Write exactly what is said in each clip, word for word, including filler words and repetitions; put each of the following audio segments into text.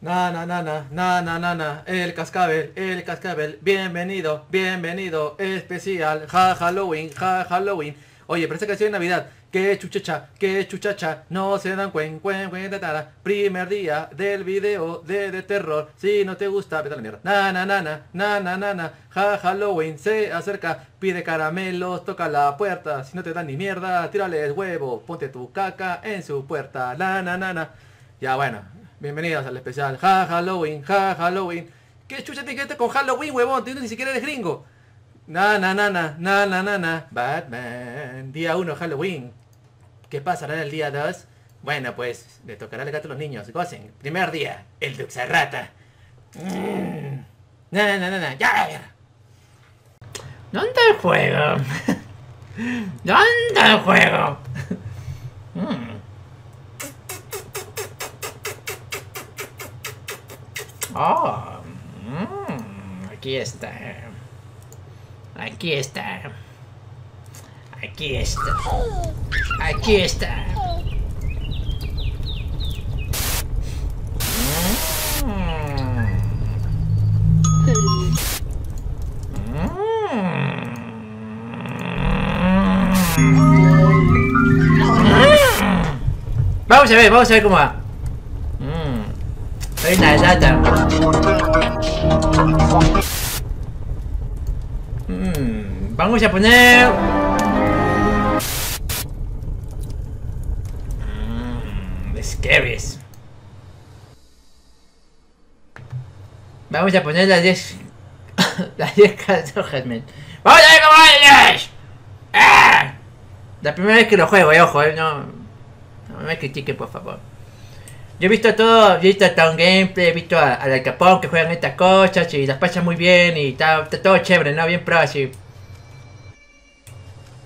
Na na na na na na na na, el cascabel, el cascabel, bienvenido, bienvenido, especial, ja Halloween, ja Halloween. Oye, pero esta canción de Navidad, que chuchacha, que chuchacha, no se dan cuen, cuen, cuen, tatara. Primer día del video de, de terror, si no te gusta, vete a la mierda. Na na na na na na na na, ja Halloween se acerca, pide caramelos, toca la puerta, si no te dan ni mierda, tírales huevo, ponte tu caca en su puerta, la na na na. Ya bueno. Bienvenidos al especial, ja Halloween, ja Halloween. ¿Qué chucha tiene que ver con Halloween, huevón? Tú ni siquiera eres gringo. Na na na na na na na na. Batman, día uno Halloween. ¿Qué pasará en el día dos? Bueno, pues le tocará el gato a los niños, gocen. Primer día, el Duxarrata. mm. Na na na na, ya. ¿Dónde el juego? ¿Dónde el juego? mm. Oh, mmm, aquí está. Aquí está. Aquí está. Aquí está. Vamos a ver, vamos a ver cómo va. Soy una rata. Mm, vamos a poner... Mm, scaries. Vamos a poner las diez... las diez cartas, men. ¡Vamos a ver cómo bailas! ¡Ah! La primera vez que lo juego, eh, ojo, eh, no... No me critiquen, por favor. Yo he visto todo, he visto hasta un gameplay, he visto al Al Capón que juegan estas cosas y las pasan muy bien y está, está todo chévere, ¿no? Bien pro así.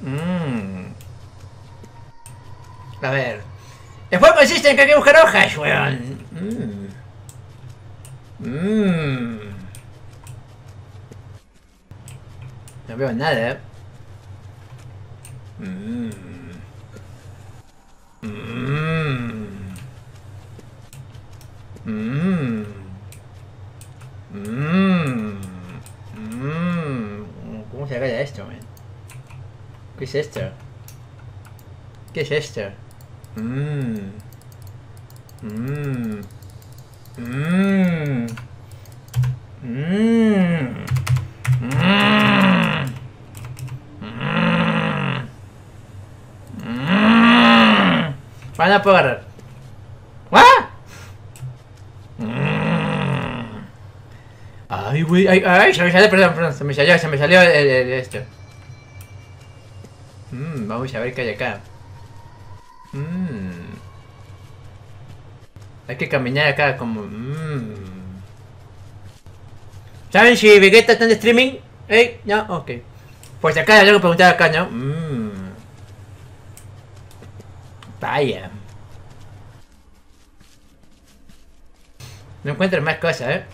Mmm. A ver. El juego consiste en que hay que buscar hojas, weón. Mmm. Mmm. No veo nada, eh. Mmm. Mmm. Mmm. Mmm. Mmm. ¿Cómo se agarra esto, man? ¿Qué es esto? ¿Qué es esto? Mmm. Mmm. Mmm. Mmm. Mmm. Mmm. Van a por. Ay, güey, ay, ay, se me salió, perdón, perdón, se me salió, se me salió el, el, el esto. Mmm, vamos a ver qué hay acá. Mmm. Hay que caminar acá como... Mmm. ¿Saben si Vegeta está en streaming? ¿Eh? No, ok. Pues acá le tengo que preguntar acá, ¿no? Mmm. Vaya. No encuentro más cosas, ¿eh?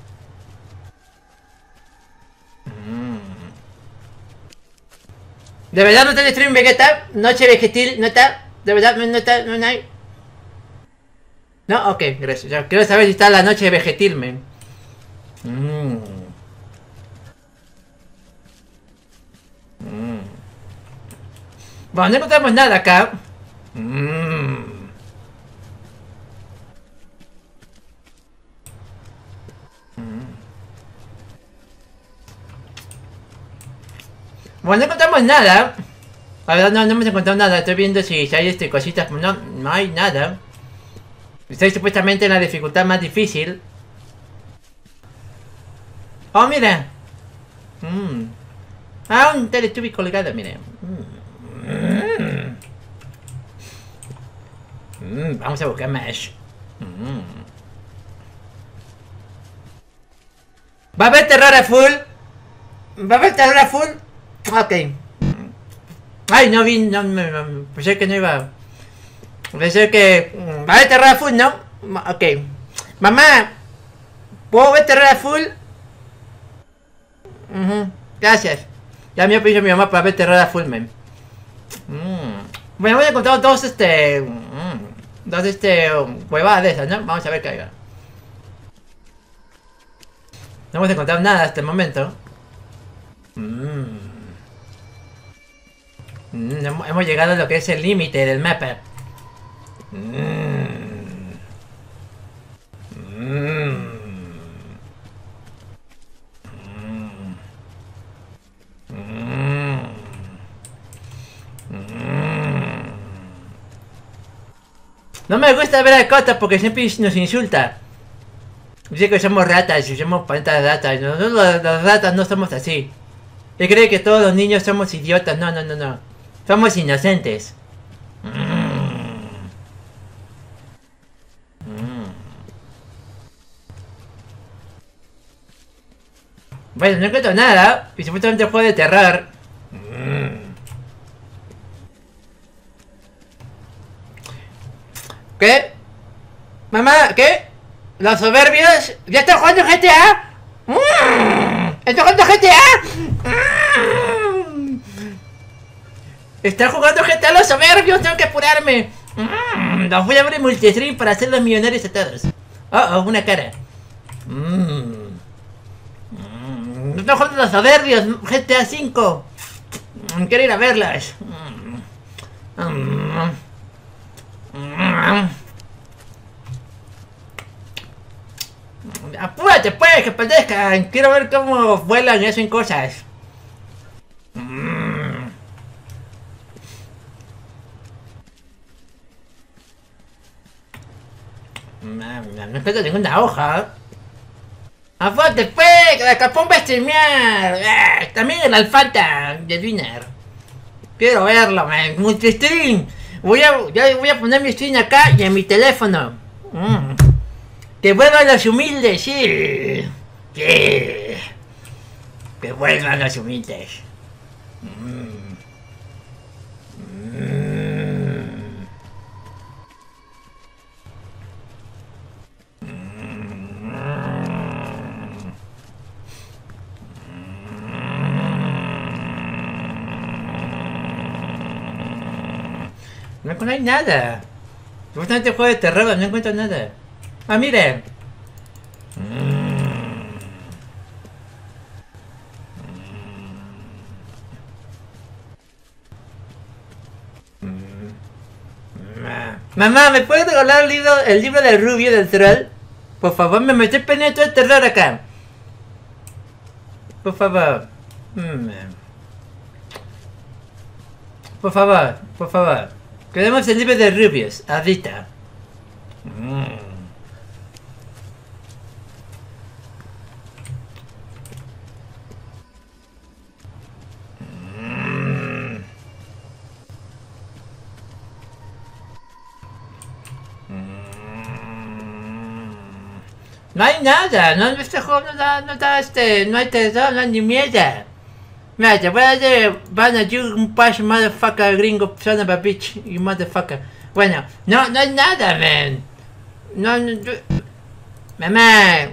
De verdad no está el stream Vegeta, noche vegetil, no está, de verdad no está, no hay. No, ok, gracias. Yo quiero saber si está la noche vegetil, men. Mm. Mm. Bueno, no encontramos nada acá. Mm. Bueno, no encontramos nada. La verdad no, no hemos encontrado nada. Estoy viendo si, si hay este, cositas. No, no hay nada. Estoy supuestamente en la dificultad más difícil. Oh, mira. Mm. Ah, un Teletubby colgado, mire. Mm. Mm, vamos a buscar más. Mm. ¿Va a haber terror a full? ¿Va a haber terror a full? Ok. Ay, no vi, no, no, no, pensé que no iba. Pensé que... ¿Va a ver Terra Full, no? Ok. Mamá, ¿puedo ver Terra Full? Uh-huh. Gracias. Ya me pidió mi mamá para ver Terra Full, man. Mm. Bueno, voy a encontrar dos, este... Dos, este... Huevadas de esas, ¿no? Vamos a ver qué hay. No hemos encontrado nada hasta el momento. Mm. Mm, hemos llegado a lo que es el límite del mapa. Mm. Mm. No me gusta ver a Costa porque siempre nos insulta. Dice que somos ratas y somos pantas ratas. Nosotros los, los ratas no somos así. Él cree que todos los niños somos idiotas. No, no, no, no. Somos inocentes. Mm. Mm. Bueno, no encuentro nada. Y supuestamente un juego de terror. Mm. ¿Qué? Mamá, ¿qué? ¿Los soberbios? ¿Ya están jugando G T A? ¿Están jugando G T A? ¿Están jugando G T A los soberbios? Tengo que apurarme. Los voy a abrir multistream para hacer los millonarios a todos. Oh, oh, una cara. ¿Están jugando los soberbios? G T A cinco. Quiero ir a verlas. Apúrate pues, que padezcan. Quiero ver cómo vuelan y hacen cosas. No encuentro ninguna hoja. Apúrate pues, que la capón va a streamear. También el alfata de Winner. Quiero verlo, man. Multistream. Voy a, yo voy a poner mi stream acá y en mi teléfono. Mm. Que vuelvan los humildes, sí. Sí. Que vuelvan los humildes. Mm. Mm. Mm. No encuentro nada. Justamente juego de terror, no encuentro nada. Ah, miren. Mamá, ¿me puedes regalar el libro, el libro del Rubius del troll? Por favor, me estoy perdiendo todo el terror acá. Por favor. Por favor, por favor. Queremos el libro de Rubius, ahorita. No hay nada, no, este juego no da, no da este, no hay tesoro, no hay ni mierda. Mira, te voy a hacer, van a you un paso motherfucker gringo, son of a bitch, y motherfucker. Bueno, no, no hay nada, man. No, no, yo... Mamá.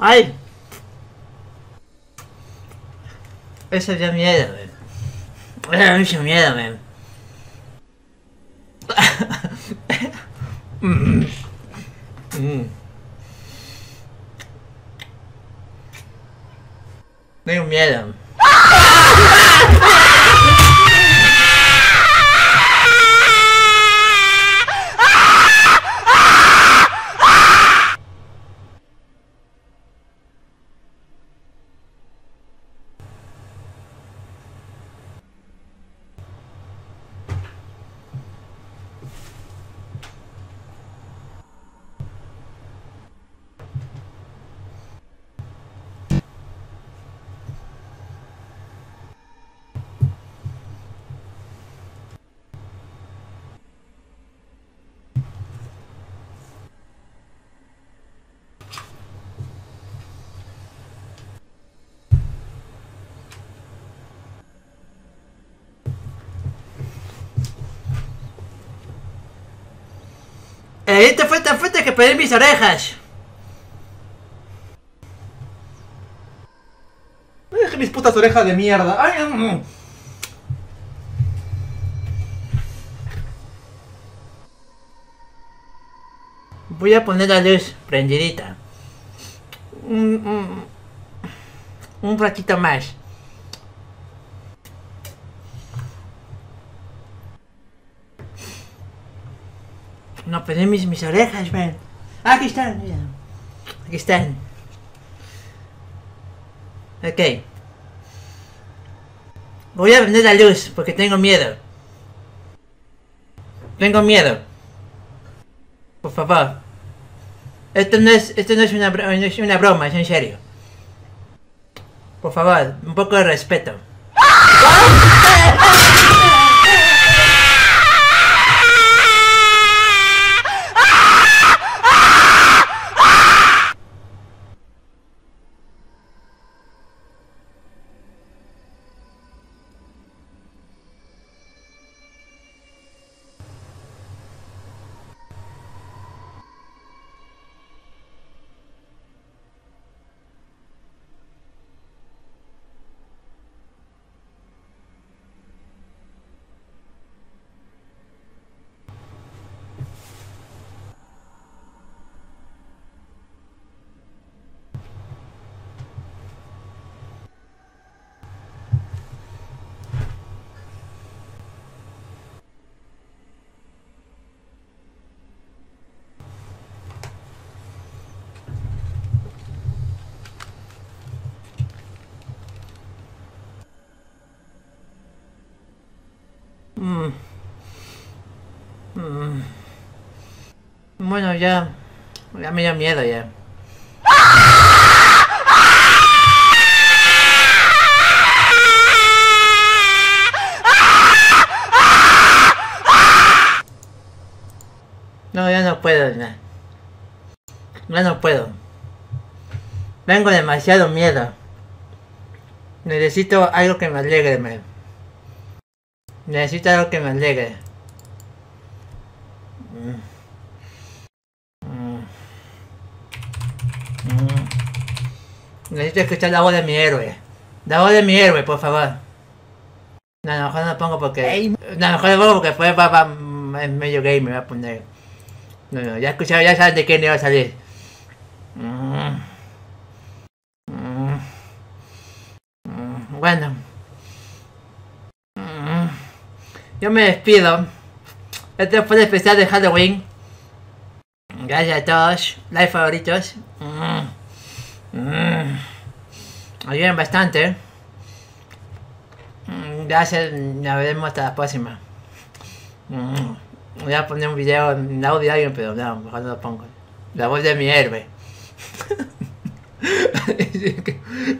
¡Ay! Eso dio miedo, man. Eso me hizo miedo, man. mm. Mm. Tengo miedo. Este fue tan fuerte que perdí mis orejas. Me dejé mis putas orejas de mierda. Ay, no. Voy a poner la luz prendidita. Un, un, un ratito más. No, perdí mis, mis orejas, man. Aquí están, mira. Aquí están. Ok. Voy a prender la luz porque tengo miedo. Tengo miedo. Por favor. Esto no es, esto no es una, no es una broma, es en serio. Por favor, un poco de respeto. Mm. Mm. Bueno, ya, ya me da miedo ya. No, ya no puedo, ya, ya no puedo. Tengo demasiado miedo. Necesito algo que me alegre, man. Necesito algo que me alegre. Necesito escuchar la voz de mi héroe. La voz de mi héroe, por favor. No, a lo mejor no lo pongo porque... No, a lo mejor lo pongo porque después va, va, es medio gay, me va a poner... No, no, ya escucharon, ya saben de quién iba a salir. Bueno. Yo me despido. Este fue el especial de Halloween. Gracias a todos. Like, favoritos. Mm. Mm. Ayuden bastante. Gracias. Nos vemos hasta la próxima. Mm. Voy a poner un video en audio de alguien, pero no, mejor no lo pongo. La voz de mi héroe.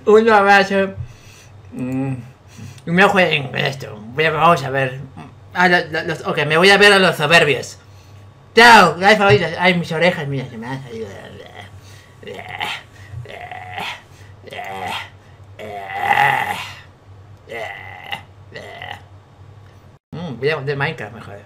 Un abrazo. Mm. Y me jueguen esto. Voy a, vamos a ver. Ah, los, los, ok, me voy a ver a los soberbios. Chao, gracias favoritos. Ay, mis orejas, mira, se me han salido. Mm, voy a poner Minecraft mejor.